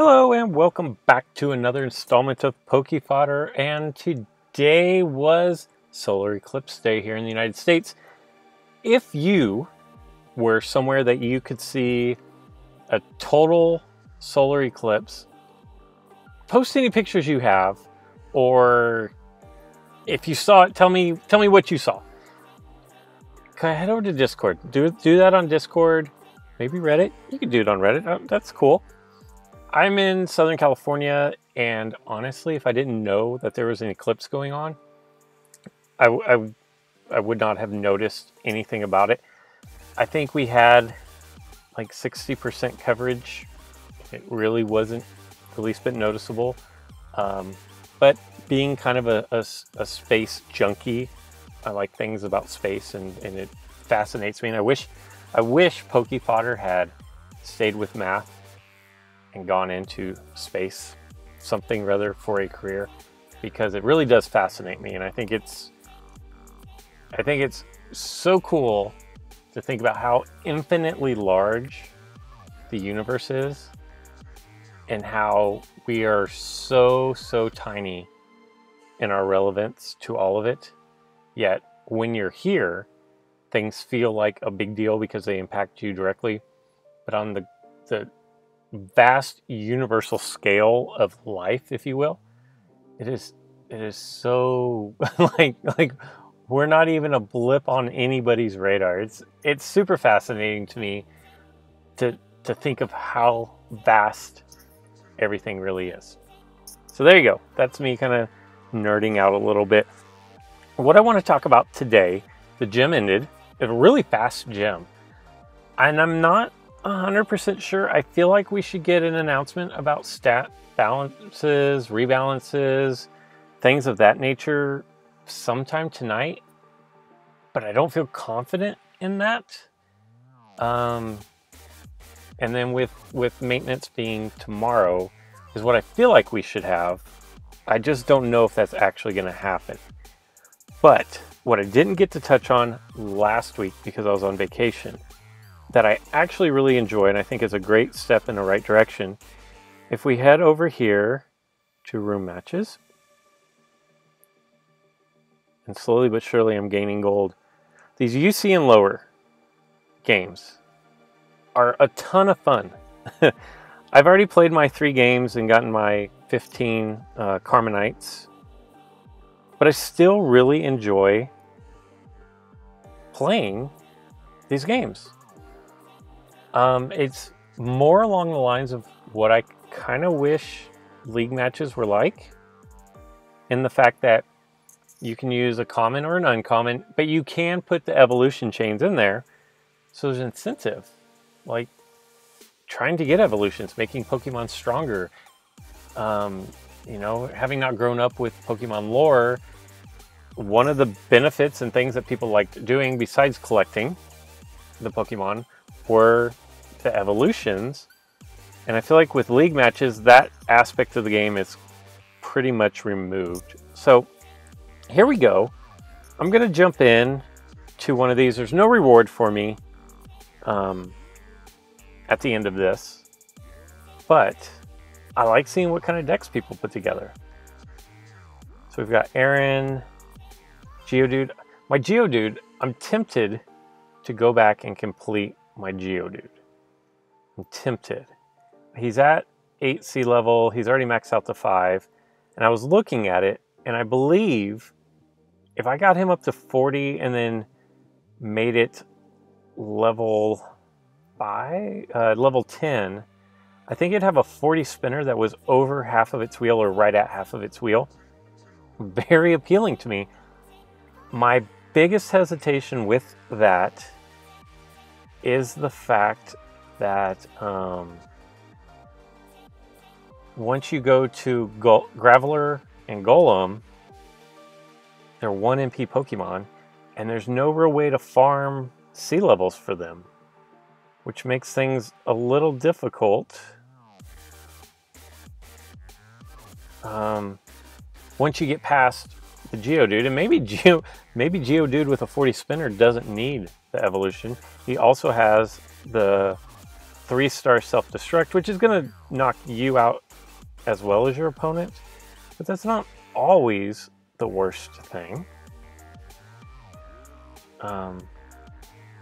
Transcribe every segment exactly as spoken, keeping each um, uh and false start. Hello and welcome back to another installment of PokeFodder, and today was Solar Eclipse Day here in the United States. If you were somewhere that you could see a total solar eclipse, post any pictures you have, or if you saw it, tell me tell me what you saw. Can I head over to Discord? Do, do that on Discord, maybe Reddit. You can do it on Reddit, oh, that's cool. I'm in Southern California, and honestly, if I didn't know that there was an eclipse going on, I, I, I would not have noticed anything about it. I think we had like sixty percent coverage. It really wasn't the least bit noticeable. Um, but being kind of a, a, a space junkie, I like things about space, and, and it fascinates me. And I wish, I wish PokeFodder had stayed with math and gone into space, something rather, for a career, because it really does fascinate me. And I think it's I think it's so cool to think about how infinitely large the universe is and how we are so so tiny in our relevance to all of it, yet when you're here things feel like a big deal because they impact you directly. But on the the vast universal scale of life, if you will, it is it is so like like we're not even a blip on anybody's radar. It's it's super fascinating to me to to think of how vast everything really is. So there you go. That's me kind of nerding out a little bit. What I want to talk about today, the gym ended, a really fast gym, and I'm not one hundred percent sure. I feel like we should get an announcement about stat balances, rebalances, things of that nature sometime tonight, but I don't feel confident in that. Um, and then with, with maintenance being tomorrow is what I feel like we should have. I just don't know if that's actually going to happen. But what I didn't get to touch on last week because I was on vacation, that I actually really enjoy and I think is a great step in the right direction. If we head over here to Room Matches, and slowly but surely I'm gaining gold. These U C and lower games are a ton of fun. I've already played my three games and gotten my fifteen uh, Carmenites, but I still really enjoy playing these games. Um, it's more along the lines of what I kind of wish league matches were like, in the fact that you can use a common or an uncommon, but you can put the evolution chains in there. So there's an incentive, like trying to get evolutions, making Pokemon stronger. Um, you know, having not grown up with Pokemon lore, one of the benefits and things that people liked doing besides collecting the Pokemon were the evolutions. And I feel like with league matches, that aspect of the game is pretty much removed. So here we go. I'm gonna jump in to one of these. There's no reward for me um, at the end of this, but I like seeing what kind of decks people put together. So we've got Aaron, Geodude. My Geodude, I'm tempted to go back and complete my Geodude. I'm tempted. He's at eight C level. He's already maxed out to five. And I was looking at it, and I believe if I got him up to forty and then made it level five, uh, level ten, I think it'd have a forty spinner that was over half of its wheel or right at half of its wheel. Very appealing to me. My biggest hesitation with that is the fact that um, once you go to Go Graveler and Golem, they're one M P Pokemon, and there's no real way to farm C levels for them, which makes things a little difficult. Um, once you get past the Geodude, and maybe Geo, maybe Geodude with a forty spinner doesn't need the evolution. He also has the three star self-destruct, which is going to knock you out as well as your opponent, but that's not always the worst thing. Um,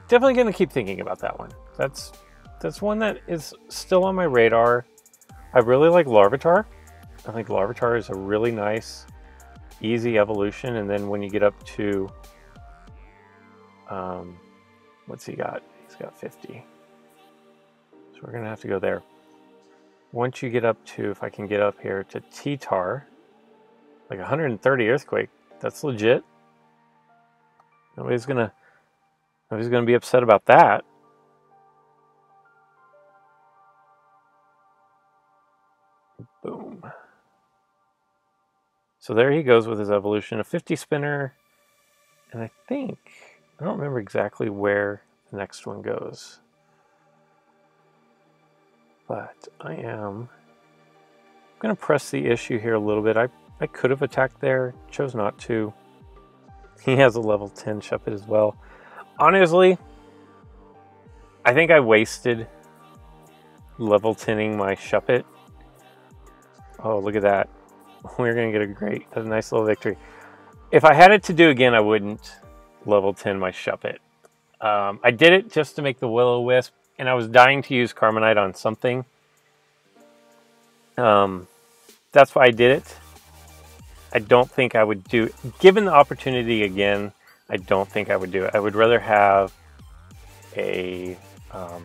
definitely going to keep thinking about that one. That's that's one that is still on my radar. I really like Larvitar. I think Larvitar is a really nice, easy evolution. And then when you get up to, um, what's he got? He's got fifty. So we're going to have to go there. Once you get up to, if I can get up here, to Ttar, like one hundred thirty Earthquake. That's legit. Nobody's going to, nobody's going to be upset about that. Boom. So there he goes with his evolution. A fifty spinner. And I think, I don't remember exactly where the next one goes. But I am going to press the issue here a little bit. I, I could have attacked there, chose not to. He has a level ten Shuppet as well. Honestly, I think I wasted level ten-ing my Shuppet. Oh, look at that. We're going to get a great, a nice little victory. If I had it to do again, I wouldn't level ten my Shuppet. Um, I did it just to make the Will-O-Wisp. And I was dying to use Carmenites on something. Um, that's why I did it. I don't think I would do it. Given the opportunity again, I don't think I would do it. I would rather have a um,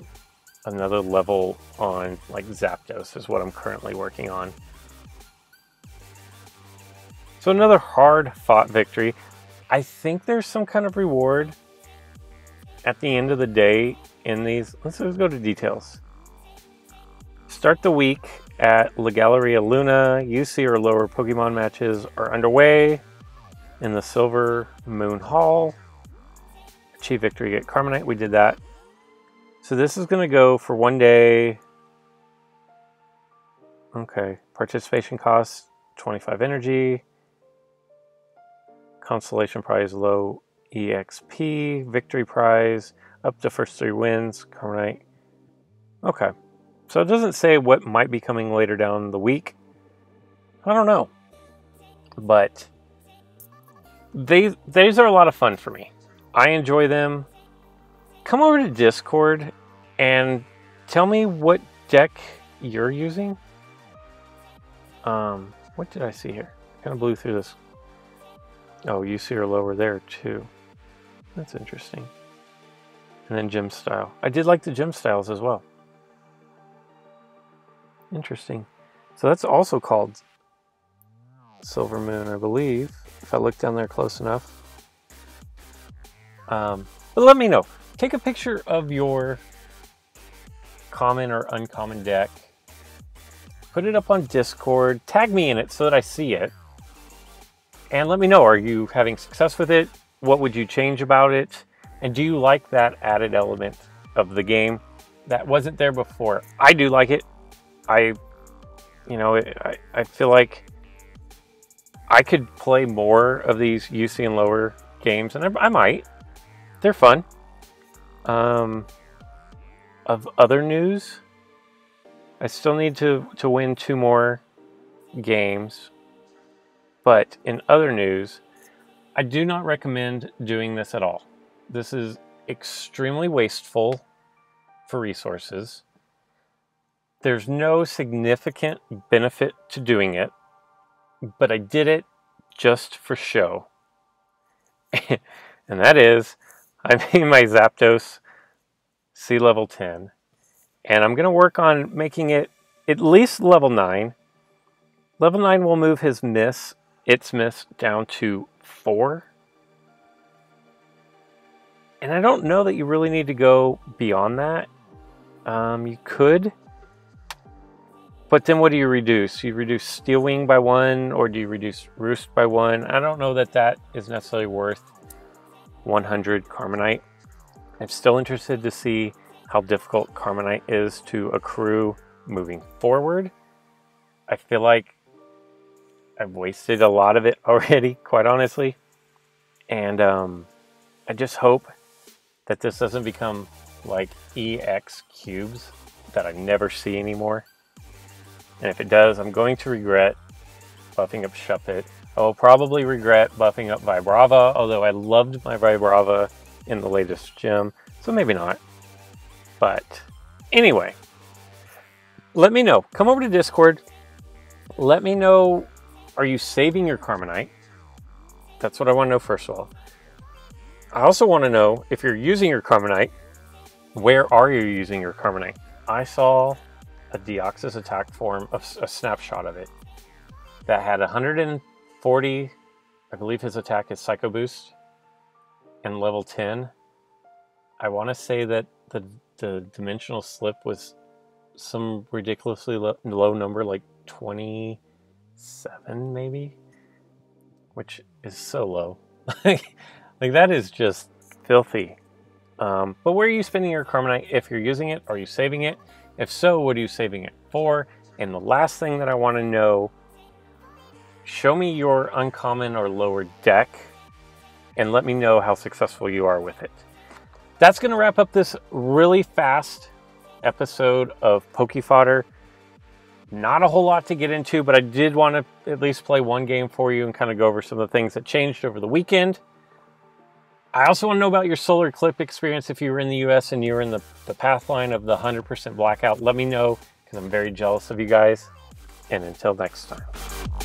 another level on like Zapdos is what I'm currently working on. So another hard-fought victory. I think there's some kind of reward at the end of the day in these. Let's, let's go to details. Start the week at La Galleria Luna. U C or lower Pokemon matches are underway in the Silver Moon Hall. Achieve victory at Carmanite. We did that. So this is going to go for one day. Okay. Participation cost twenty-five energy. Consolation prize low E X P. Victory prize up to first three wins, Carmenites. Okay, so it doesn't say what might be coming later down the week. I don't know, but they, these are a lot of fun for me. I enjoy them. Come over to Discord and tell me what deck you're using. Um, what did I see here? Kind of blew through this. Oh, you see her lower there too. That's interesting. And then gym style. I did like the gym styles as well. Interesting. So that's also called Silver Moon, I believe, if I look down there close enough. Um, but let me know. Take a picture of your common or uncommon deck. Put it up on Discord. Tag me in it so that I see it. And let me know, are you having success with it? What would you change about it? And do you like that added element of the game that wasn't there before? I do like it. I, you know, I, I feel like I could play more of these U C and lower games, and I, I might. They're fun. Um, of other news, I still need to, to win two more games. But in other news, I do not recommend doing this at all. This is extremely wasteful for resources. There's no significant benefit to doing it, but I did it just for show. And that is, I made my Zapdos C level ten, and I'm gonna work on making it at least level nine. Level nine will move his miss, its miss down to four. And I don't know that you really need to go beyond that. Um, you could, but then what do you reduce? You reduce Steel Wing by one, or do you reduce Roost by one? I don't know that that is necessarily worth one hundred Carmanite. I'm still interested to see how difficult Carmanite is to accrue moving forward. I feel like I've wasted a lot of it already, quite honestly. And um, I just hope that this doesn't become like E X cubes that I never see anymore. And if it does, I'm going to regret buffing up Shuppet. I will probably regret buffing up Vibrava, although I loved my Vibrava in the latest gym, so maybe not. But anyway, let me know. Come over to Discord. Let me know, are you saving your Carmanite? That's what I want to know first of all. I also want to know, if you're using your Carmanite, where are you using your Carmanite? I saw a Deoxys attack form, a, a snapshot of it, that had one hundred forty, I believe his attack is Psycho Boost, and level ten. I want to say that the, the dimensional slip was some ridiculously low, low number, like twenty-seven maybe, which is so low. like, like that is just filthy. Um, but where are you spending your Carmanite? If you're using it, are you saving it? If so, what are you saving it for? And the last thing that I want to know, show me your uncommon or lower deck and let me know how successful you are with it. That's going to wrap up this really fast episode of PokeFodder. Not a whole lot to get into, but I did want to at least play one game for you and kind of go over some of the things that changed over the weekend. I also want to know about your solar clip experience. If you were in the U S and you were in the, the path line of the one hundred percent blackout, let me know, because I'm very jealous of you guys. And until next time.